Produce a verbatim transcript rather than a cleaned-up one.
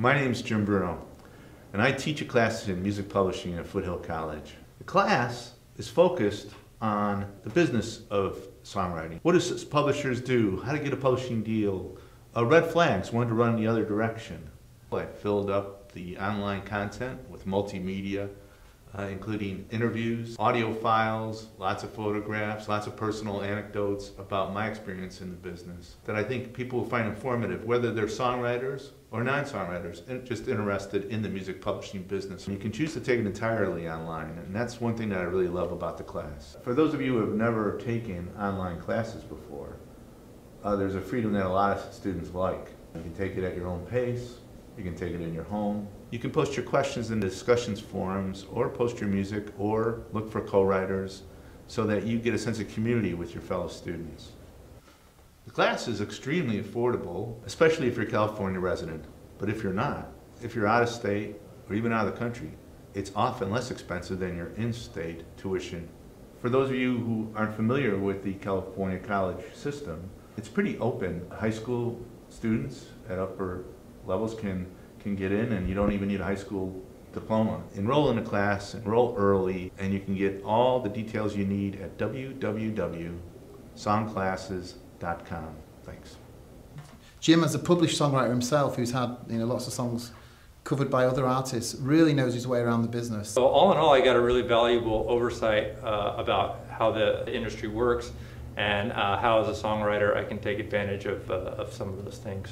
My name is Jim Bruno, and I teach a class in music publishing at Foothill College. The class is focused on the business of songwriting. What do publishers do? How to get a publishing deal? Uh, red flags, one to run the other direction. I filled up the online content with multimedia, uh, including interviews, audio files, lots of photographs, lots of personal anecdotes about my experience in the business that I think people will find informative, whether they're songwriters or non-songwriters, and just interested in the music publishing business. You can choose to take it entirely online, and that's one thing that I really love about the class. For those of you who have never taken online classes before, uh, there's a freedom that a lot of students like. You can take it at your own pace, you can take it in your home. You can post your questions in the discussions forums, or post your music, or look for co-writers, so that you get a sense of community with your fellow students. The class is extremely affordable, especially if you're a California resident. But if you're not, if you're out of state or even out of the country, it's often less expensive than your in-state tuition. For those of you who aren't familiar with the California college system, it's pretty open. High school students at upper levels can, can get in, and you don't even need a high school diploma. Enroll in a class, enroll early, and you can get all the details you need at w w w dot song classes dot com. Thanks. Jim, as a published songwriter himself, who's had you know lots of songs covered by other artists, really knows his way around the business. So all in all, I got a really valuable oversight uh, about how the industry works and uh, how, as a songwriter, I can take advantage of, uh, of some of those things.